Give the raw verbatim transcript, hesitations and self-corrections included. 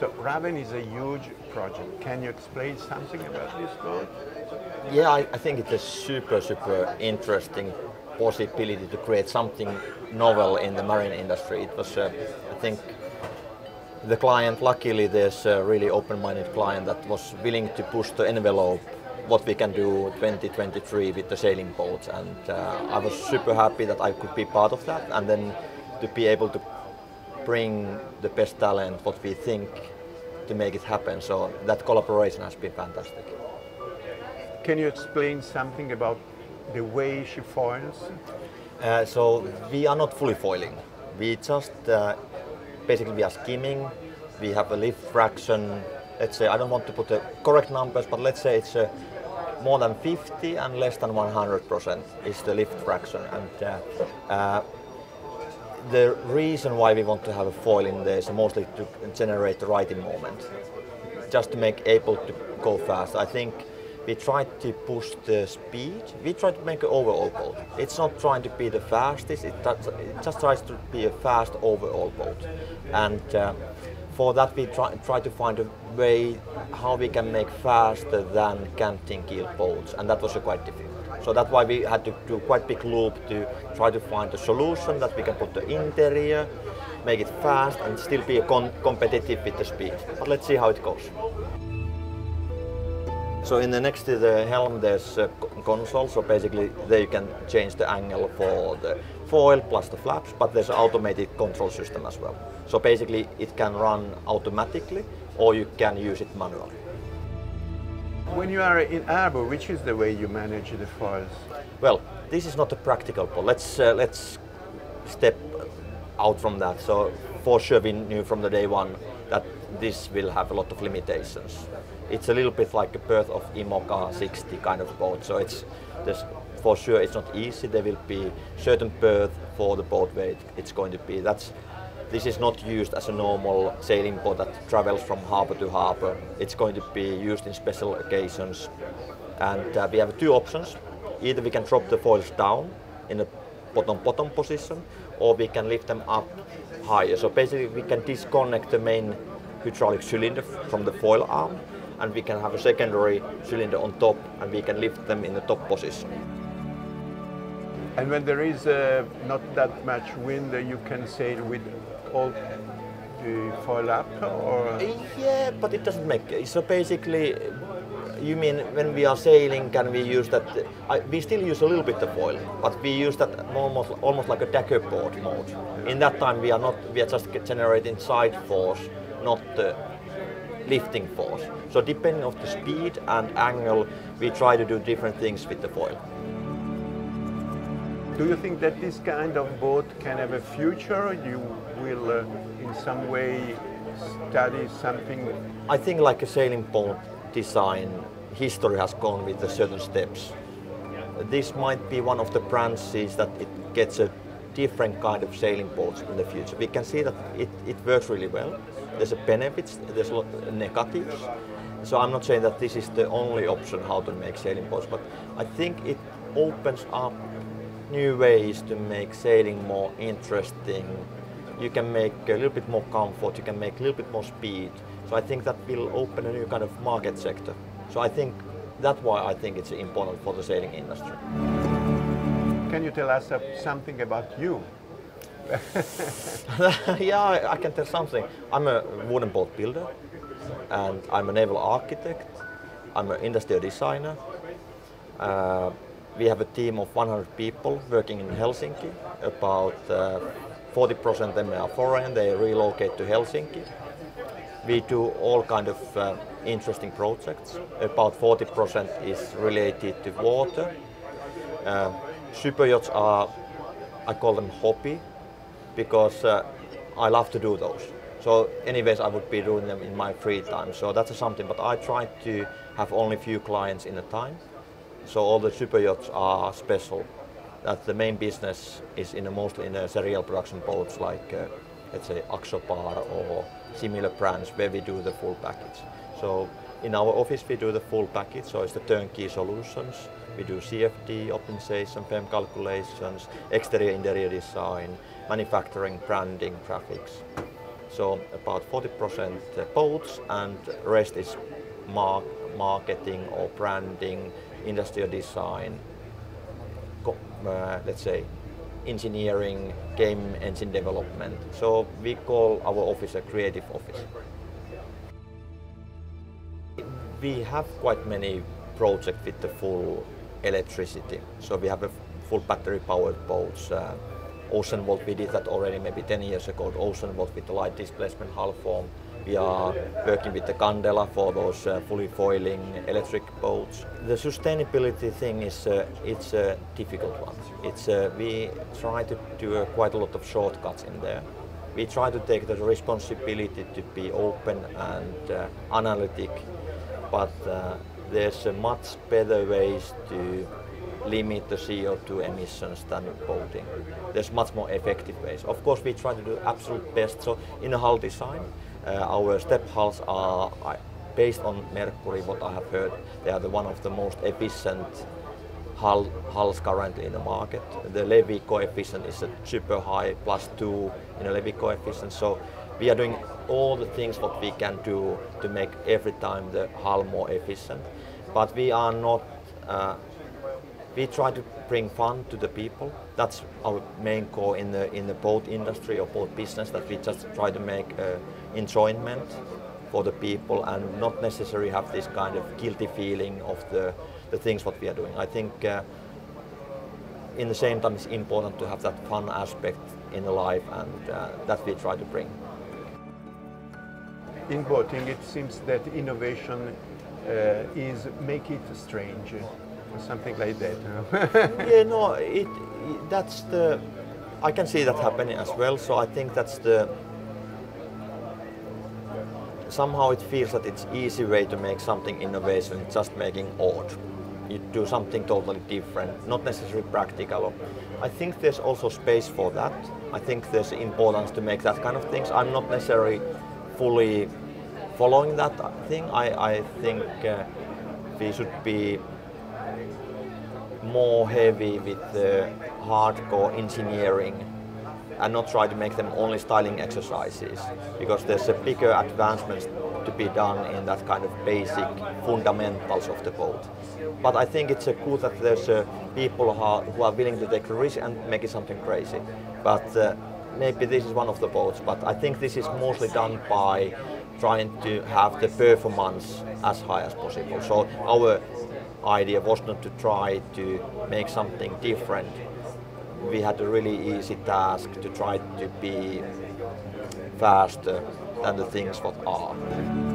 So Raven is a huge project. Can you explain something about this one? Yeah, I, I think it's a super, super interesting possibility to create something novel in the marine industry. It was, uh, I think, the client, luckily there's a really open-minded client that was willing to push the envelope what we can do twenty twenty-three with the sailing boats, and uh, I was super happy that I could be part of that, and then to be able to bring the best talent, what we think, to make it happen. So that collaboration has been fantastic. Can you explain something about the way she foils? Uh, so we are not fully foiling. We just uh, basically we are skimming. We have a lift fraction. Let's say, I don't want to put the correct numbers, but let's say it's uh, more than fifty and less than one hundred percent is the lift fraction. And uh, uh, the reason why we want to have a foil in there is mostly to generate the righting moment, just to make able to go fast. I think we try to push the speed. We try to make an overall boat. It's not trying to be the fastest. It, it just tries to be a fast overall boat. And uh, for that, we try, try to find a way how we can make faster than canting keel boats, and that was uh, quite difficult. So that's why we had to do quite big loop to try to find a solution that we can put the interior, make it fast, and still be con competitive with the speed. But let's see how it goes. So in the next to the helm, there's a console. So basically, there you can change the angle for the foil plus the flaps, but there's an automated control system as well. So basically, it can run automatically, or you can use it manually. When you are in harbor, which is the way you manage the foils? Well, this is not a practical part. Let's uh, let's step out from that. So for sure, we knew from the day one that this will have a lot of limitations. It's a little bit like a birth of I M O C A sixty kind of boat, so it's for sure it's not easy. There will be certain berth for the boat weight. It's going to be that's. This is not used as a normal sailing boat that travels from harbor to harbor. It's going to be used in special occasions, and uh, we have two options. Either we can drop the foils down in a bottom bottom position, or we can lift them up higher. So basically, we can disconnect the main hydraulic cylinder from the foil arm, and we can have a secondary cylinder on top, and we can lift them in the top position. And when there is uh, not that much wind, you can sail with all the foil up, or? Yeah, but it doesn't make it. So basically, you mean when we are sailing, can we use that? I, we still use a little bit of foil, but we use that almost, almost like a dagger board mode. Yeah. In that time, we are not, we are just generating side force, not the lifting force. So depending on the speed and angle, we try to do different things with the foil. Do you think that this kind of boat can have a future? You will uh, in some way study something? I think like a sailing boat design, history has gone with the certain steps. This might be one of the branches that it gets a different kind of sailing boats in the future. We can see that it, it works really well. There's a benefits, there's a lot of negatives. So I'm not saying that this is the only option how to make sailing boats, but I think it opens up new ways to make sailing more interesting. You can make a little bit more comfort, you can make a little bit more speed. So I think that will open a new kind of market sector. So I think that's why I think it's important for the sailing industry. Can you tell us something about you? Yeah, I can tell something. I'm a wooden boat builder, and I'm a naval architect. I'm an industrial designer. Uh, We have a team of one hundred people working in Helsinki. About uh, forty percent of them are foreign, they relocate to Helsinki. We do all kind of uh, interesting projects. About forty percent is related to water. Uh, super yachts are, I call them hobby, because uh, I love to do those. So anyways, I would be doing them in my free time. So that's something, but I try to have only few clients in a time. So all the super yachts are special. That the main business is in the mostly in the serial production boats like uh, let's say Axopar or similar brands where we do the full package. So in our office we do the full package. So it's the turnkey solutions. We do C F D optimization, F E M calculations, exterior interior design, manufacturing, branding, graphics. So about forty percent boats and rest is mar marketing or branding, industrial design, co uh, let's say engineering, game engine development. So we call our office a creative office. We have quite many projects with the full electricity. So we have a full battery powered boats. Uh, OceanVolt, we did that already maybe ten years ago. OceanVolt with the light displacement hull form. We are working with the Candela for those uh, fully foiling electric boats. The sustainability thing is uh, it's a difficult one. It's uh, we try to do uh, quite a lot of shortcuts in there. We try to take the responsibility to be open and uh, analytic, but uh, there's uh, much better ways to limit the C O two emissions than boating. There's much more effective ways. Of course, we try to do absolute best. So in a hull design, uh, our step hulls are based on Mercury. What I have heard, they are the one of the most efficient hull, hulls currently in the market. The Levy coefficient is a super high, plus two in a Levy coefficient. So we are doing all the things what we can do to make every time the hull more efficient. But we are not. Uh, We try to bring fun to the people. That's our main core in the in the boat industry or boat business. That we just try to make uh, enjoyment for the people and not necessarily have this kind of guilty feeling of the the things what we are doing. I think uh, in the same time it's important to have that fun aspect in the life, and uh, that we try to bring. In boating, it seems that innovation uh, is make it strange. Something like that. Huh? Yeah, no, it, it. That's the. I can see that happening as well. So I think that's the. Somehow it feels that it's easy way to make something innovation. It's just making odd. You do something totally different, not necessarily practical. I think there's also space for that. I think there's importance to make that kind of things. I'm not necessarily fully following that thing. I I think uh, we should be more heavy with the hardcore engineering and not try to make them only styling exercises, because there's a bigger advancements to be done in that kind of basic fundamentals of the boat. But I think it's uh, cool that there's uh, people who are, who are willing to take a risk and make it something crazy. But uh, maybe this is one of the boats, but I think this is mostly done by trying to have the performance as high as possible. So our idea was not to try to make something different. We had a really easy task to try to be faster than the things what are.